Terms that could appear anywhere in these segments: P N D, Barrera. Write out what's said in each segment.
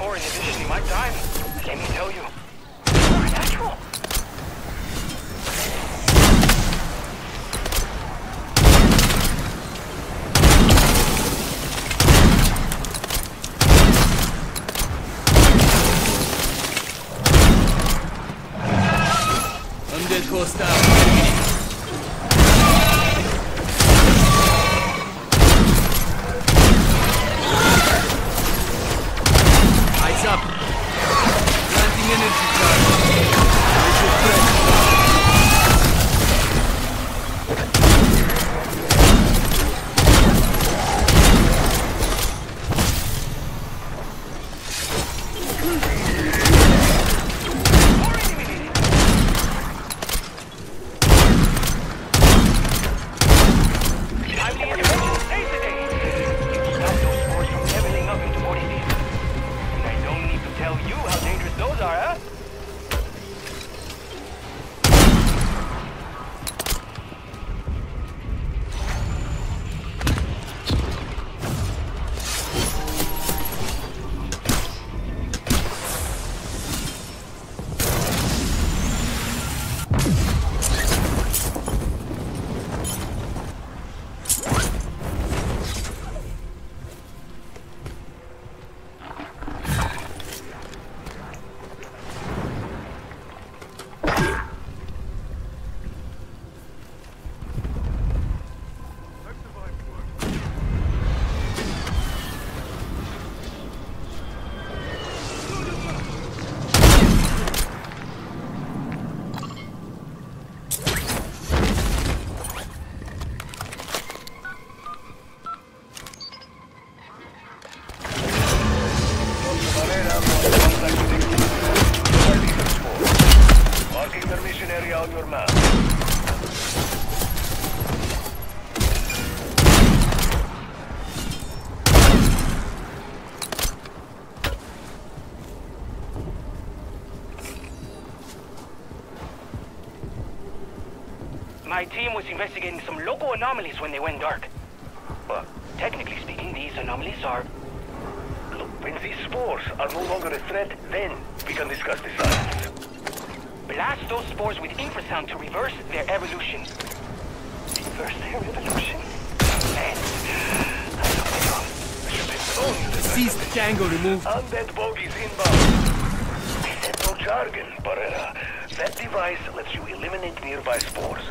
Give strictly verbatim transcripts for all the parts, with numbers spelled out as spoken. four in the division, he might die. I can't even tell you. Natural. Undead hostile. My team was investigating some local anomalies when they went dark. But technically speaking, these anomalies are... Look, when these spores are no longer a threat, then we can discuss the science. Blast those spores with infrasound to reverse their evolution. Reverse their evolution? Man, I don't know. I should have told you that. Cease Django removed. Undead bogeys inbound. I said no jargon, Barrera. That device lets you eliminate nearby spores.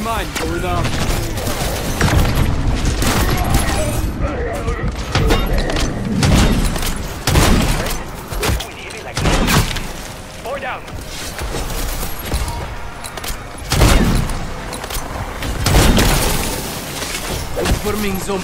Mine going up. Four down. Forming zone.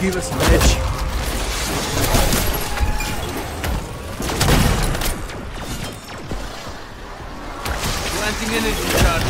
Give us an edge. Planting energy charge.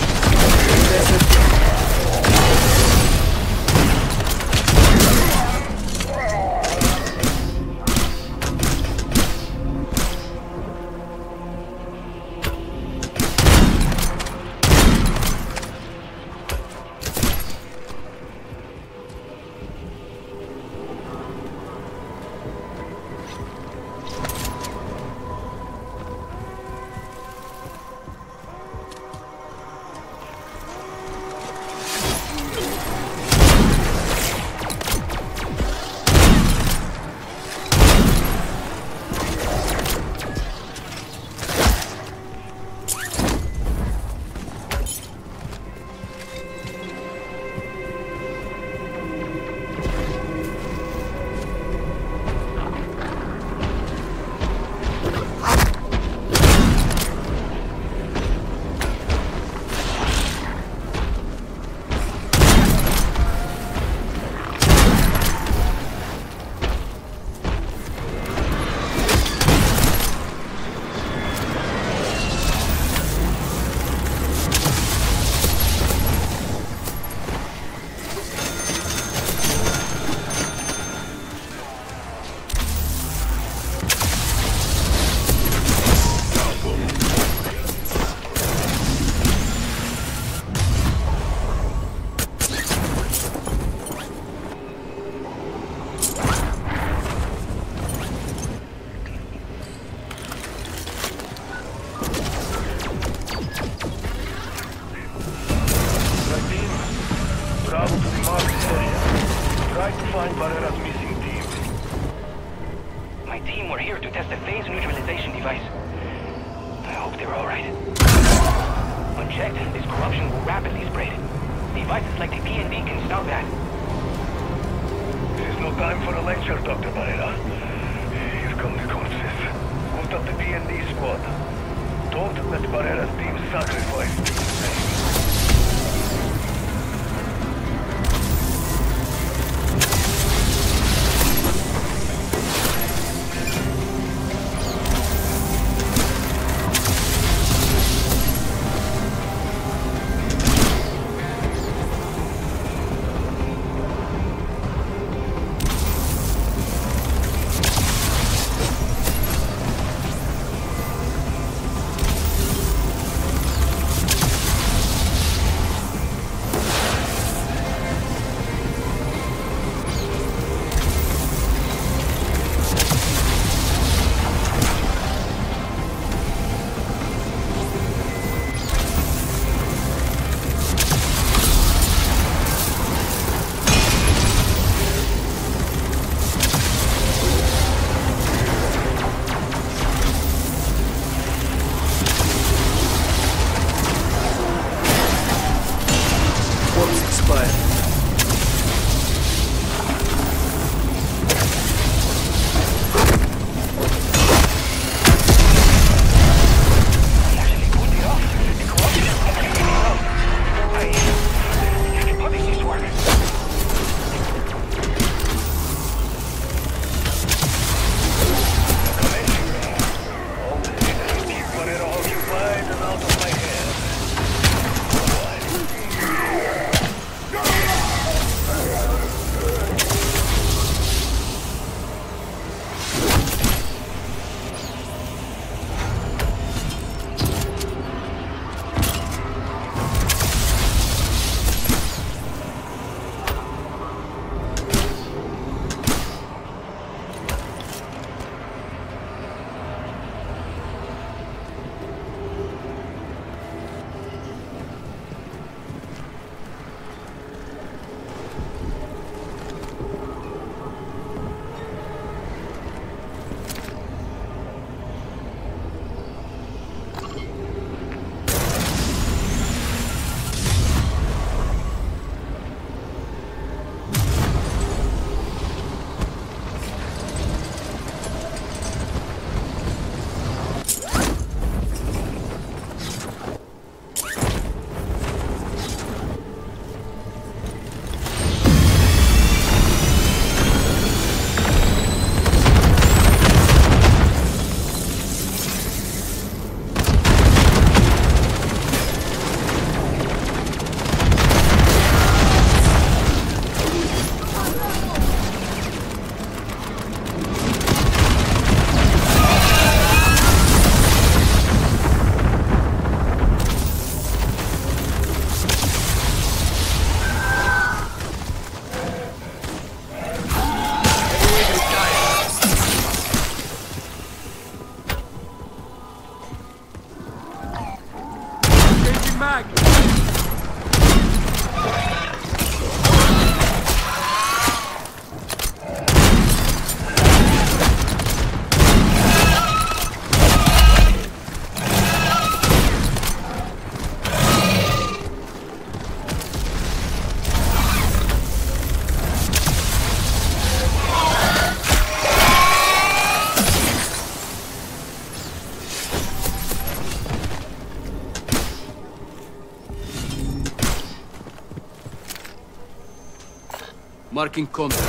unchecked, this corruption will rapidly spread. Devices like the P N D can stop that. There's no time for a lecture, Doctor Barrera. Here come the corpses. Put up the P N D squad. Don't let Barrera's team sacrifice. Marking contact.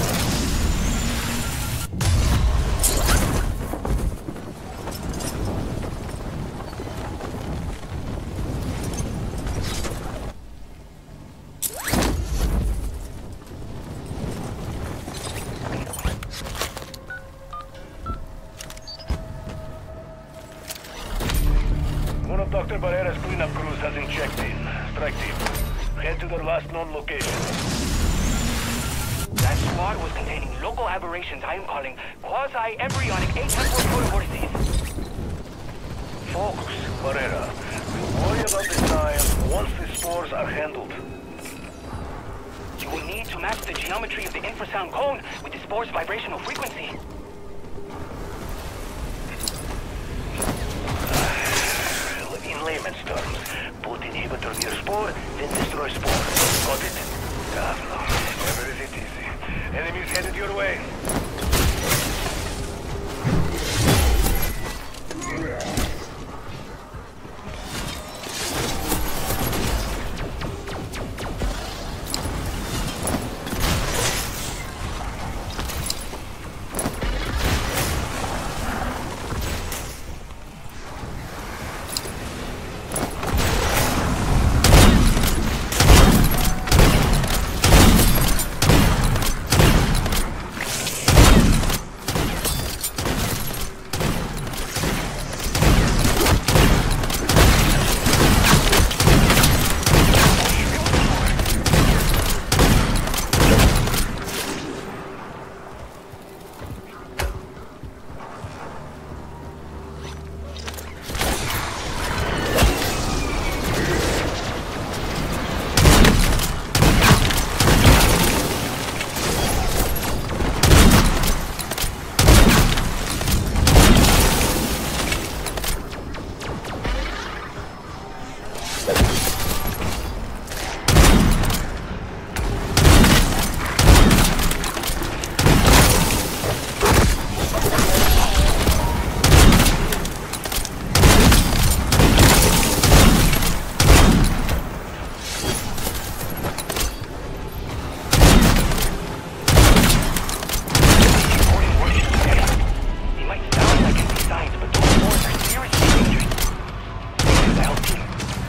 One of Doctor Barrera's cleanup crews hasn't checked in. Strike team, head to their last known location. That squad was containing local aberrations I am calling quasi-embryonic atemporal protovortices. Focus, Barrera. We'll worry about the time once the spores are handled. You will need to match the geometry of the infrasound cone with the spore's vibrational frequency. In layman's terms, both enable your spore, then destroy spore. Got it. Davlo. Never is it easy. Enemies headed your way.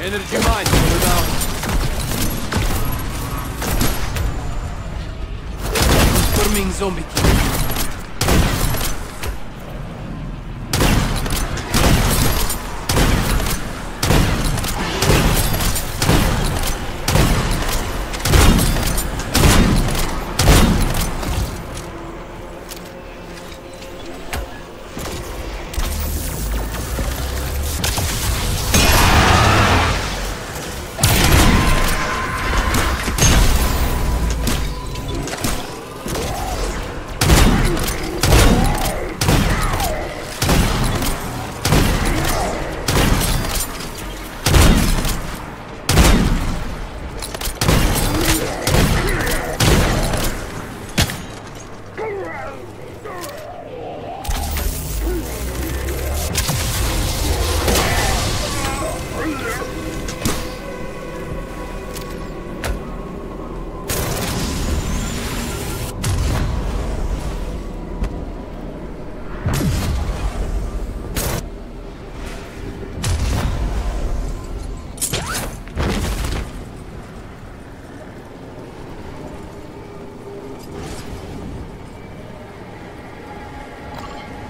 Energy mine, we're down. Forming zombie kill.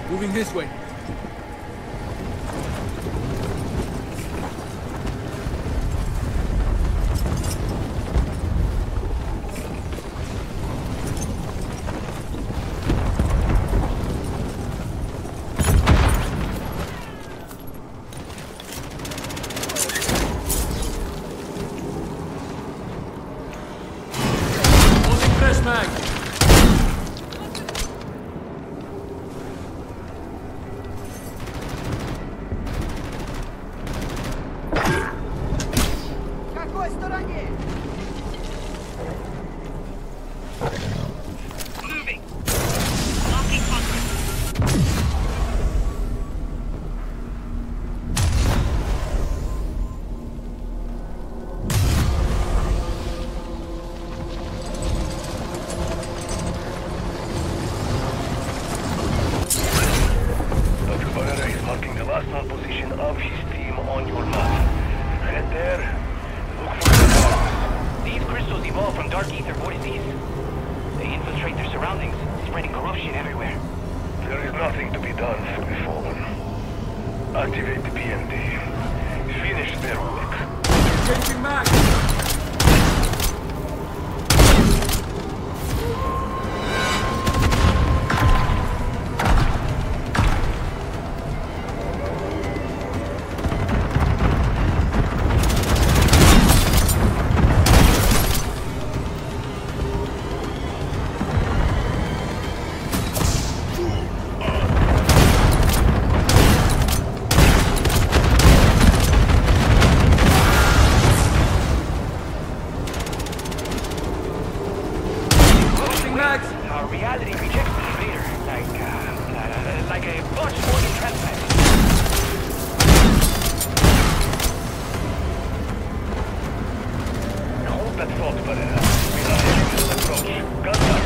Moving this way. Position of his team on your map. Head there, look for the box. Вход, Баррера. Минаживается громче. Контакт.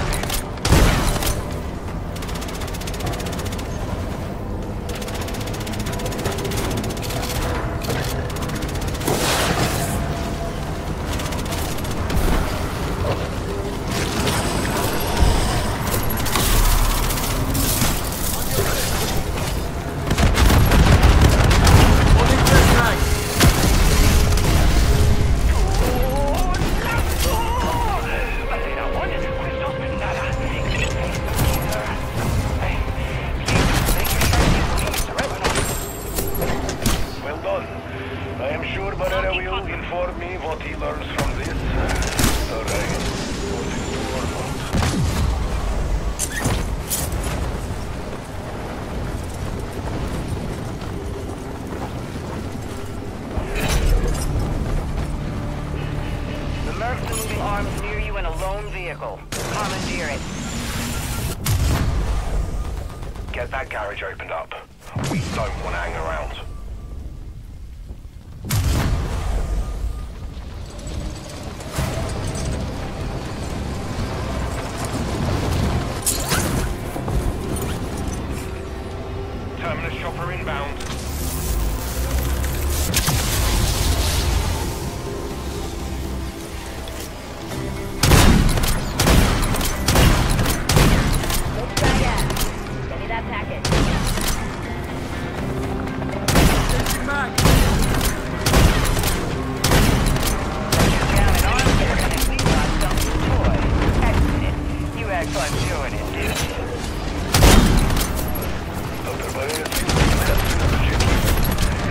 I am sure Barrera will inform me what he learns from this. All right, what is to or not. The mercs moving arms near you in a lone vehicle. Commandeer it. Get that garage opened up. We don't want to hang around. Terminus chopper inbound. Send me that package. Take it back. Down an arm there and we got something toy. Excellent. You act like doing it, dude.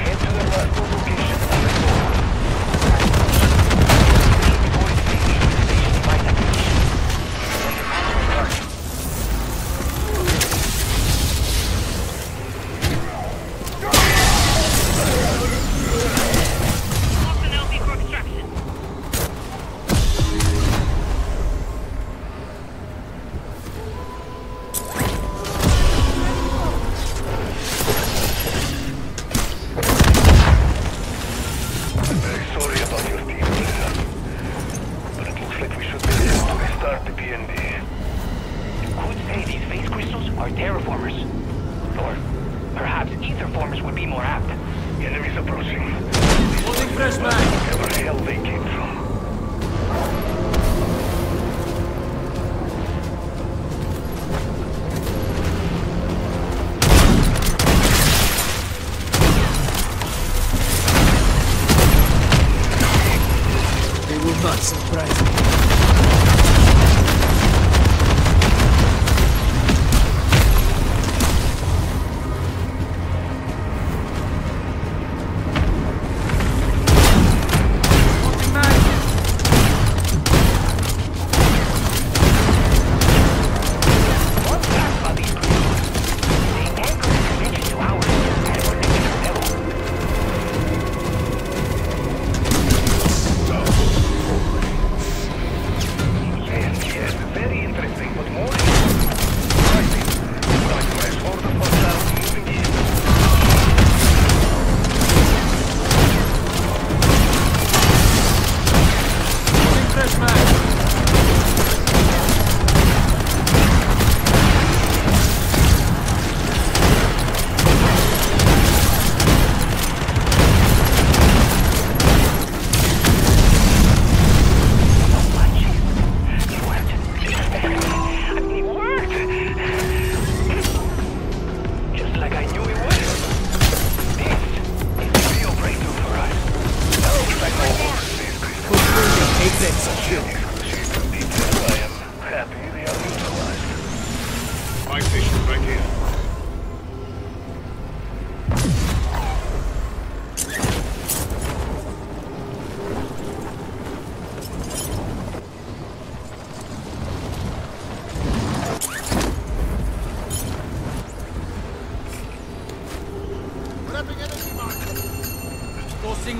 Head to the last location on the floor. Before it reaches the station by the position. Send it out to the target. Lock the L V for extraction.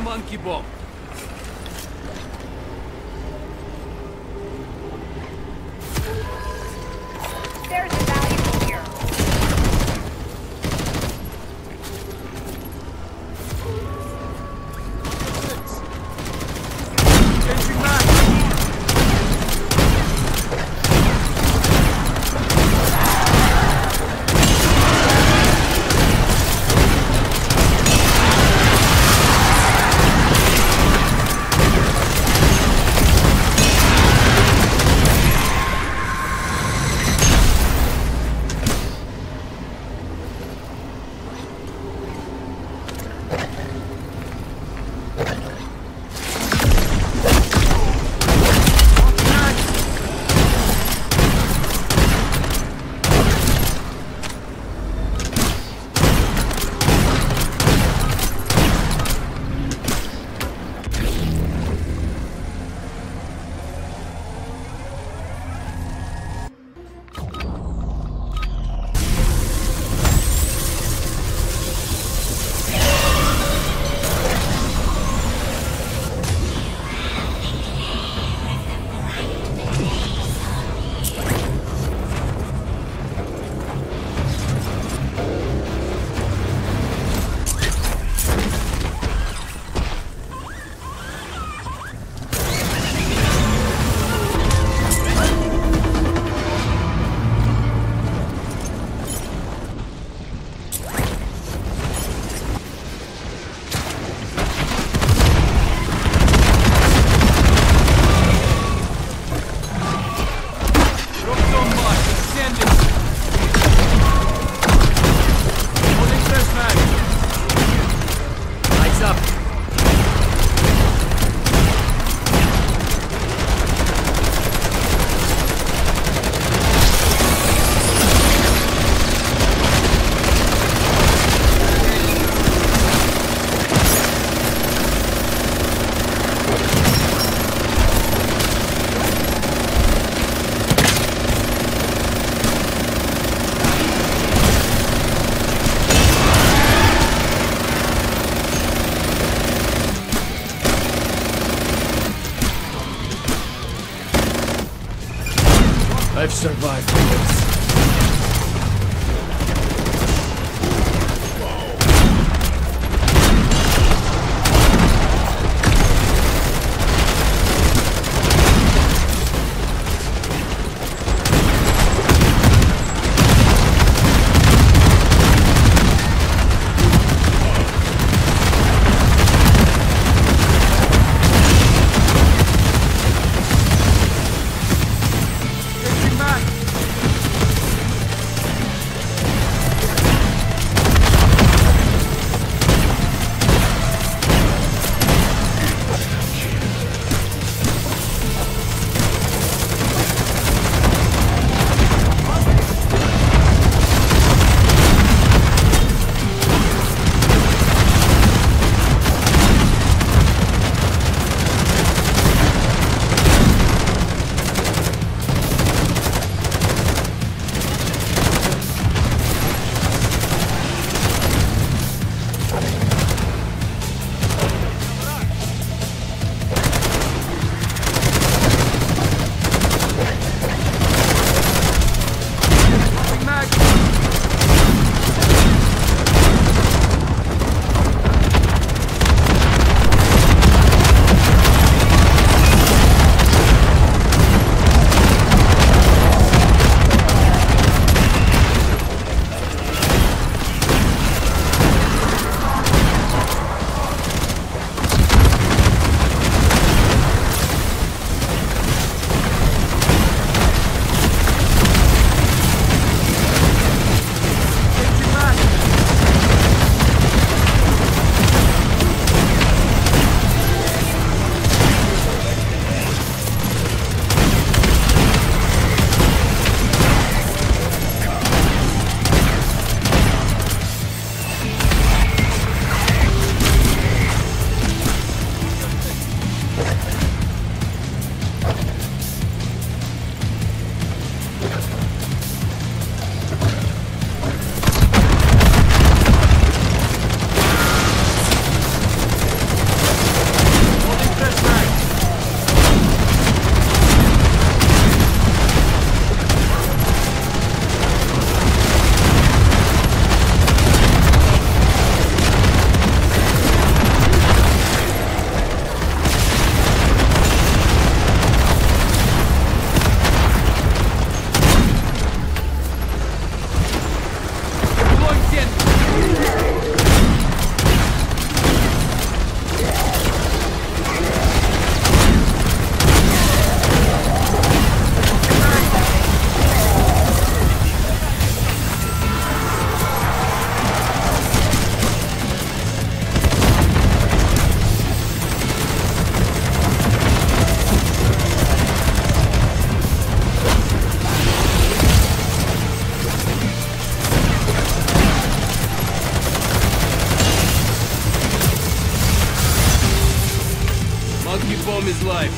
Monkey bomb. There's a valuable here. Changing back. I've survived this. His life.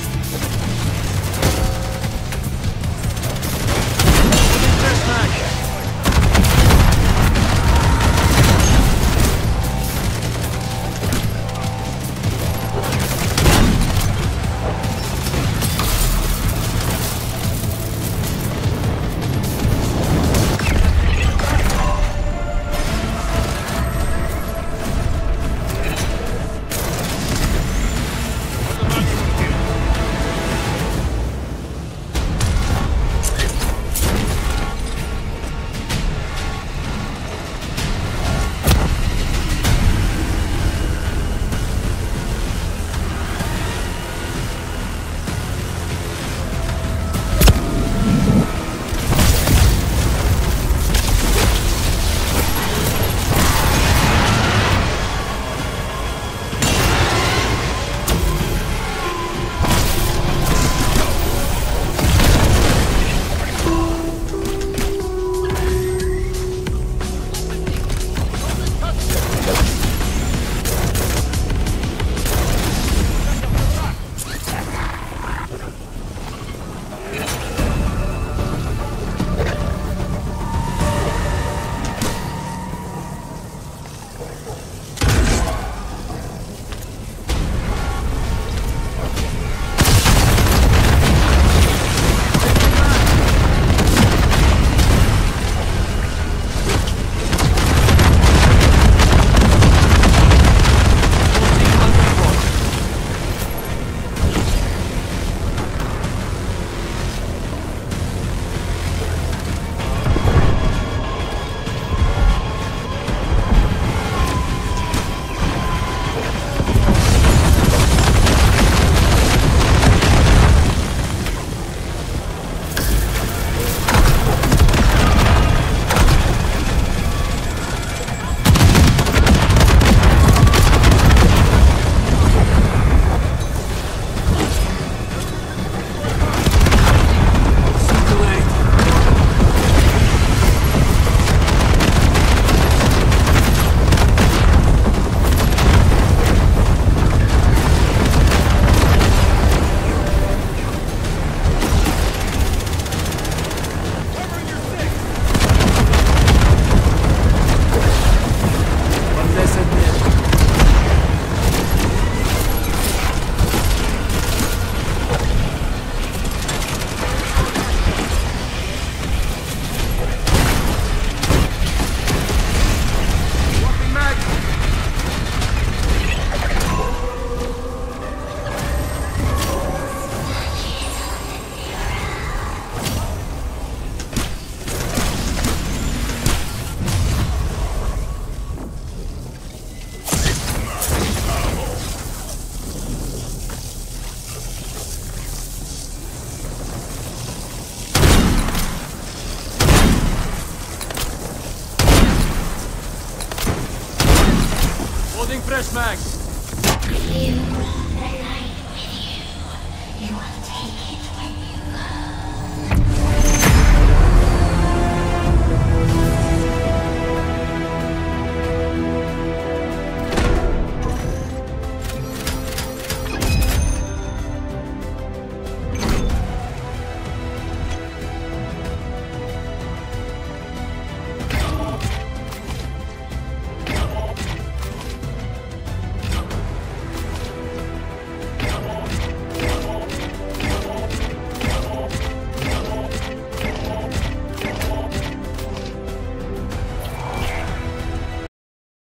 Fresh mag.